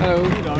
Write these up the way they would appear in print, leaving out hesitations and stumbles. Hallo. Hallo.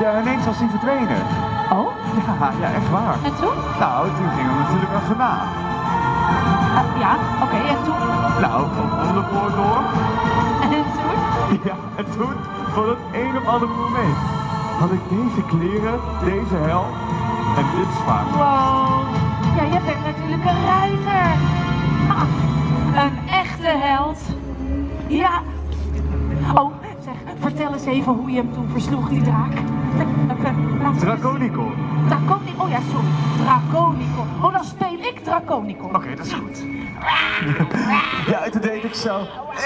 Ja, ineens was hij verdwenen. Oh? Ja, ja, echt waar. En toen? Nou, toen gingen we natuurlijk achterna. Ja, oké, en toen? Nou, om de poort door. En toen? Ja, en toen, voor het een of ander moment, had ik deze kleren, deze helm en dit zwaard. Wow. Ja, jij bent natuurlijk een ruiter. Ha, een echte held. Ja. Oh. Vertel eens even hoe je hem toen versloeg, die draak. Draconico. Draconico, oh ja, sorry. Draconico. Oh, dan speel ik Draconico. Oké, dat is goed. Ja, en toen deed ik zo.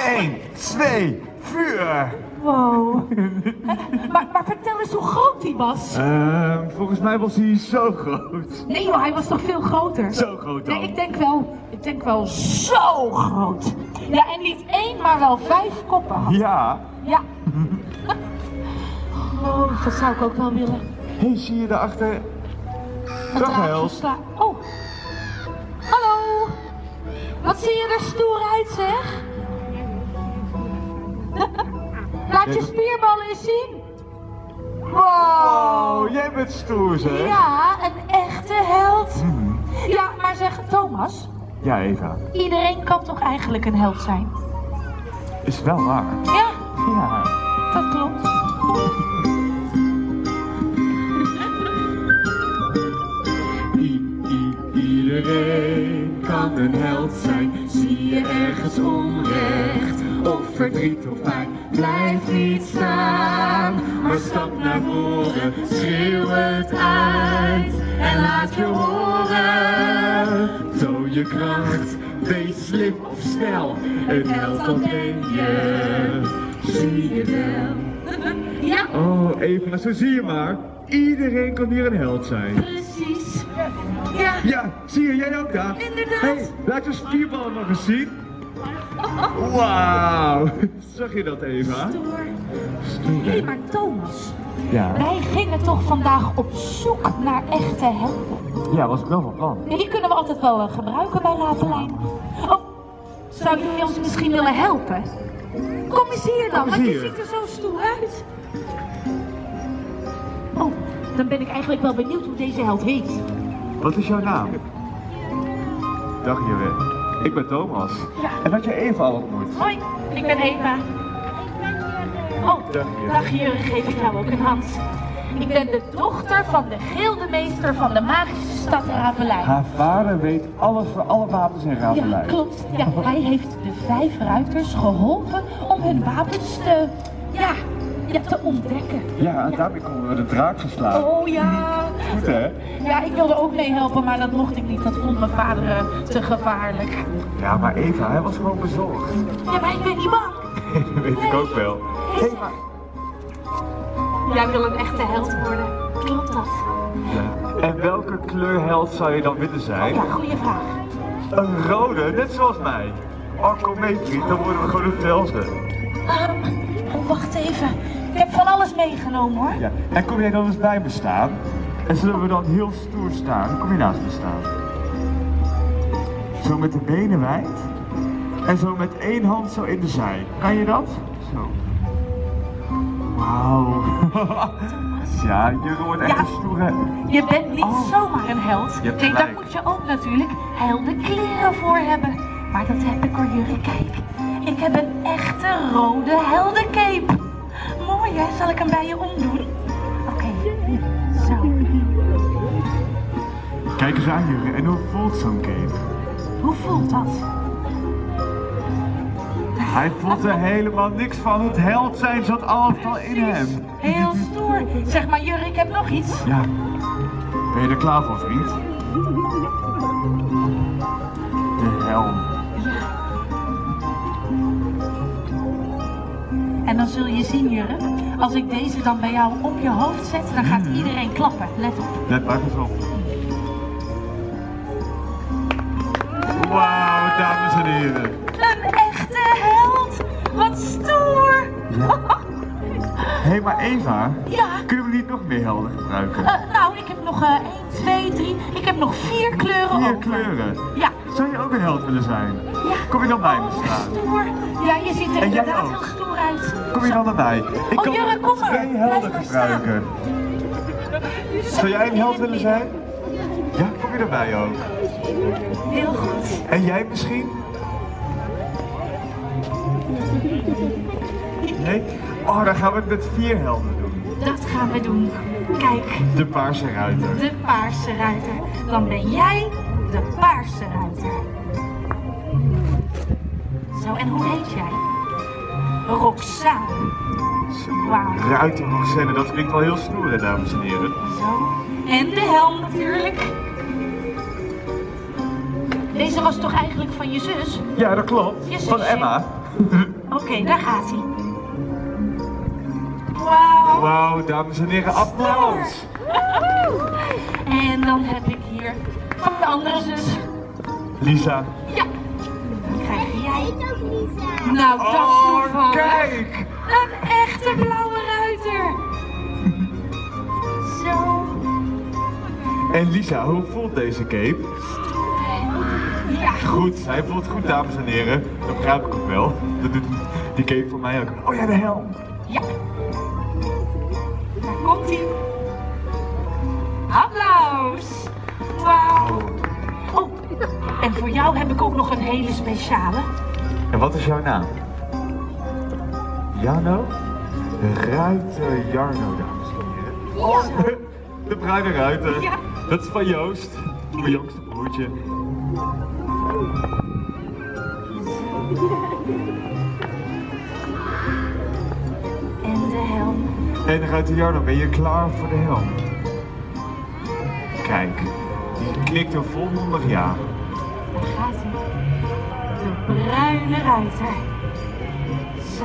1, 2, vuur. Wow. Maar vertel eens hoe groot hij was. Volgens mij was hij zo groot. Nee joh, hij was toch veel groter. Zo groot dan. Nee, ik denk wel zo groot. Ja, en niet 1, maar wel 5 koppen had. Ja. Ja. Oh, dat zou ik ook wel willen. Hé, hey, zie je daarachter? Dag, Hels. Oh. Hallo. Wat zie je er stoer uit, zeg? Laat je spierballen eens zien. Wow, jij bent stoer, zeg. Ja, een echte held. Ja, maar zeg, Thomas. Ja, Eva. Iedereen kan toch eigenlijk een held zijn? Is wel waar. Ja. Ja, dat klopt. Iedereen kan een held zijn. Zie je ergens onrecht of verdriet of pijn, blijf niet staan, maar stap naar voren, schreeuw het uit en laat je horen. Toon je kracht, wees slim of snel, een held dan ben je. Zie je wel. Ja. Oh, Eva, zo zie je maar. Iedereen kan hier een held zijn. Precies. Ja. Ja, zie je, jij ook daar? Inderdaad. Hey, laat je spierballen nog eens zien. Wauw. Zag je dat, Eva? Stoer. Stoer. Hé, maar Thomas. Ja. Wij gingen toch vandaag op zoek naar echte helden? Ja, was ik wel van plan. Ja, die kunnen we altijd wel gebruiken bij Raveleijn. Oh, zouden jullie ons misschien willen helpen? Kom eens hier dan, want je ziet er zo stoer uit. Oh, dan ben ik eigenlijk wel benieuwd hoe deze held heet. Wat is jouw naam? Dag Jure, ik ben Thomas. Ja. En had je Eva al ontmoet? Hoi, ik ben Eva. Oh, dag Jure, geef ik jou ook een hand. Ik ben de dochter van de gildemeester van de magische stad Raveleijn. Haar vader weet alles voor alle wapens in Raveleijn. Ja, klopt. Ja, hij heeft de 5 ruiters geholpen om hun wapens te... ja... ja, te ontdekken. Ja, en daarmee konden we de draak verslaan. Oh ja. Goed hè? Ja, ik wilde ook mee helpen, maar dat mocht ik niet. Dat vond mijn vader te gevaarlijk. Ja, maar Eva, hij was gewoon bezorgd. Ja, maar ik ben niet bang. Dat weet ik ook wel. Eva. Jij wil een echte held worden. Klopt dat? Ja. En welke kleur held zou je dan willen zijn? Oh ja, goede vraag. Een rode, net zoals mij. Oh, kom mee, vriend, dan worden we gewoon hetzelfde. Oh, wacht even. Ik heb van alles meegenomen hoor. Ja. En kom jij dan eens bij me staan? En zullen we dan heel stoer staan? Kom je naast me staan? Zo met de benen wijd. En zo met 1 hand zo in de zij. Kan je dat? Zo. Wauw. Ja, je wordt echt een stoere. Je bent niet zomaar een held. Nee, daar moet je ook natuurlijk heldenkleren voor hebben. Maar dat heb ik hoor, jullie. Kijk, ik heb een echte rode heldencape. Mooi hè, zal ik hem bij je omdoen? Oké, zo. Kijk eens aan jullie, en hoe voelt zo'n cape? Hoe voelt dat? Hij voelt er helemaal niks van, het held zijn zat altijd al in hem. Heel stoer. Zeg maar Jurre, ik heb nog iets. Ja. Ben je er klaar voor, vriend? De helm. Ja. En dan zul je zien, Jurre, als ik deze dan bij jou op je hoofd zet, dan gaat iedereen klappen. Let op. Let maar eens op. Wauw, dames en heren. Een echte held. Wat stoer. Ja. Hé, maar Eva, kunnen we niet nog meer helden gebruiken? Nou, ik heb nog 1, 2, 3, ik heb nog 4 kleuren. 4 kleuren? Ja. Zou je ook een held willen zijn? Ja. Kom je dan bij me staan? Stoer. Ja, je ziet er inderdaad heel stoer uit. Kom je dan erbij? Ik kan nog 2 helden gebruiken. Zou jij een held willen zijn? Ja, kom je erbij ook. Heel goed. En jij misschien? Nee? Oh, dan gaan we het met 4 helden doen. Dat gaan we doen. Kijk. De paarse ruiter. De paarse ruiter. Dan ben jij de paarse ruiter. Zo, en hoe heet jij? Roxanne. Wow. Ruiter Roxanne, dat klinkt wel heel stoer, hè, dames en heren. Zo. En de helm natuurlijk. Deze was toch eigenlijk van je zus? Ja, dat klopt. Je van Emma. Oké, daar gaat hij. Wauw. Wauw, dames en heren, applaus. En dan heb ik hier van de andere zus. Lisa. Ja. Dan krijg jij ook Lisa. Nou, dat is toevallig. Kijk. Een echte blauwe ruiter. Zo. En Lisa, hoe voelt deze cape? Ja. Goed, hij voelt goed, dames en heren. Dat begrijp ik ook wel. Dat doet die cape voor mij ook. Oh ja, de helm. Ja. Daar komt hij. Applaus. Wauw. Oh, en voor jou heb ik ook nog een hele speciale. En wat is jouw naam? Jarno? Ruiter Jarno, dames en heren. Oh, de bruine ruiter. Ja. Dat is van Joost, mijn jongste broertje. En de helm. En Ruiter Jarno, ben je klaar voor de helm? Kijk, die knikt een volmondig ja. Daar gaat hij. De bruine ruiter. Zo.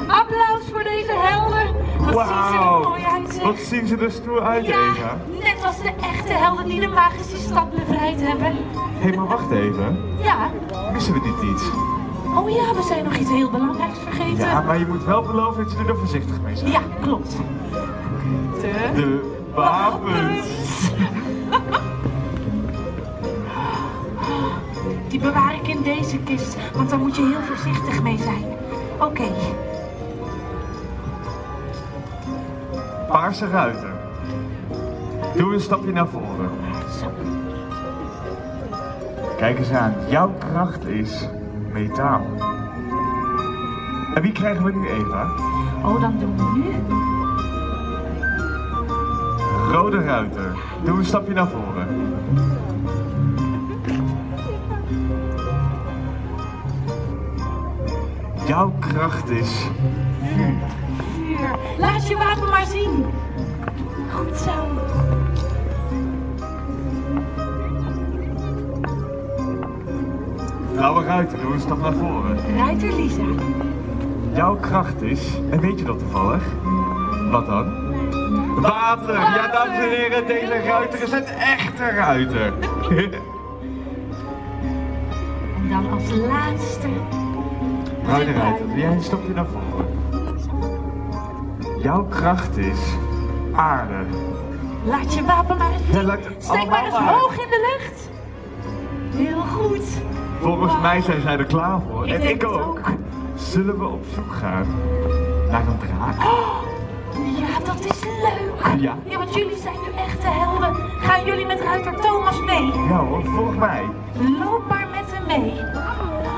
Applaus voor deze helden. Wat zien ze er mooi uit, zeg. Wat zien ze er stoer uit, Eva. Net als de echte helden die de magische stad bevrijd hebben. Hé, maar wacht even. Ja? Missen we niet iets? Oh ja, we zijn nog iets heel belangrijks vergeten. Ja, maar je moet wel beloven dat je er voorzichtig mee zijn. Ja, klopt. De wapens. Die bewaar ik in deze kist, want daar moet je heel voorzichtig mee zijn. Oké. Paarse ruiter. Doe een stapje naar voren. Zo. Kijk eens aan, jouw kracht is metaal. En wie krijgen we nu, Eva? Oh, dan doen we nu Rode ruiter, doe een stapje naar voren. Jouw kracht is vuur. Vuur. Laat je wapen maar zien. Goed zo. Blauwe ruiter, doe een stap naar voren. Ruiter Lisa. Jouw kracht is, en weet je dat toevallig? Wat dan? Water! Ja, dames en heren, deze ruiter is een echte ruiter. En dan als laatste... Bruine ruiter, jij stopt je naar voren. Jouw kracht is aarde. Laat je wapen maar eens zien. Steek maar eens hoog in de lucht. Heel goed. Volgens mij zijn zij er klaar voor. En ik ook. Zullen we op zoek gaan naar een draak? Ja, dat is leuk! Ja. Ja, want jullie zijn nu echte helden. Gaan jullie met ruiter Thomas mee? Ja hoor, volg mij. Loop maar met hem mee.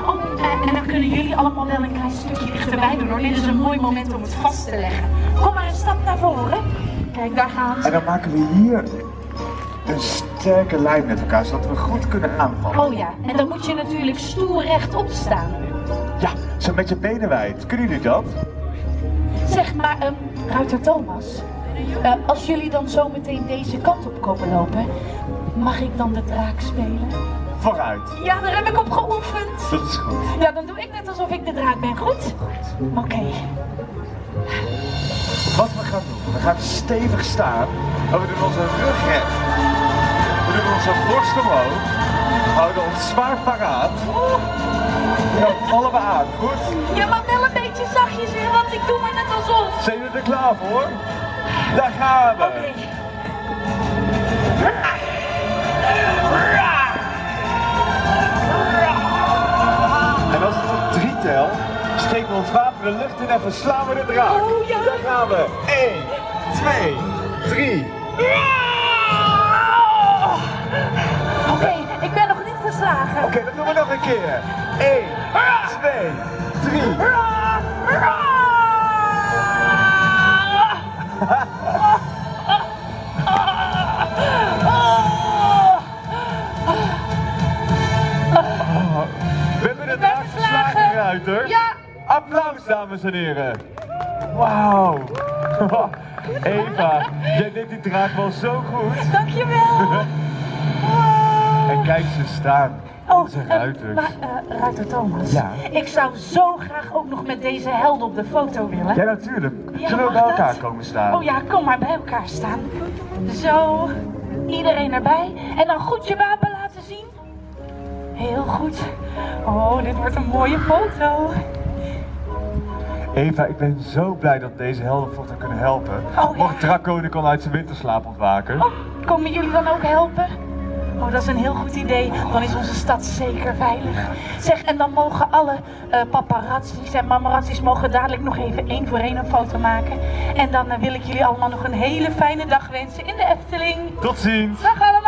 Oh, en dan kunnen jullie allemaal wel een klein stukje dichterbij doen hoor. Dit is een mooi moment om het vast te leggen. Kom maar een stap naar voren. Kijk, daar gaan ze. En dan maken we hier een sterke lijn met elkaar, zodat we goed kunnen aanvallen. Oh ja, en dan moet je natuurlijk stoer rechtop staan. Ja, zo met je benen wijd. Kunnen jullie dat? Zeg maar, ruiter Thomas, als jullie dan zo meteen deze kant op komen lopen, mag ik dan de draak spelen? Vooruit. Ja, daar heb ik op geoefend. Dat is goed. Ja, dan doe ik net alsof ik de draak ben, goed? Goed. Oké. Okay. Wat we gaan doen, we gaan stevig staan en we doen onze rug recht. We doen onze borst omhoog, houden ons zwaar paraat. En dan vallen we aan, goed? Ja, maar wel een beetje zachtjes weer, want ik doe maar net alsof. Zijn jullie er klaar voor? Daar gaan we. Okay. En als het op 3 telt, steken we ons wapen de lucht in en verslaan we de draak. Oh, ja. Daar gaan we. 1, 2, 3. Oké, ik ben nog niet verslagen. Oké, dat doen we nog een keer. 1, 2, 3. We hebben de draak verslagen, ruiter. Ja. Applaus, dames en heren. Wauw. Eva, jij deed die draak wel zo goed. Dankjewel. Wow. En kijk ze staan. Oh, ruiter Thomas, ja. Ik zou zo graag ook nog met deze helden op de foto willen. Ja, natuurlijk. Ja, zullen we bij elkaar komen staan? Oh ja, kom maar bij elkaar staan. Zo, iedereen erbij. En dan goed je wapen laten zien. Heel goed. Oh, dit wordt een mooie foto. Eva, ik ben zo blij dat deze heldenfoto kunnen helpen. Oh, ja. Mocht Draconico uit zijn winterslaap ontwaken. Oh, komen jullie dan ook helpen? Oh, dat is een heel goed idee. Dan is onze stad zeker veilig. Zeg, en dan mogen alle paparazzi's en mamarazzis mogen dadelijk nog even 1 voor 1 een foto maken. En dan wil ik jullie allemaal nog een hele fijne dag wensen in de Efteling. Tot ziens. Dag allemaal.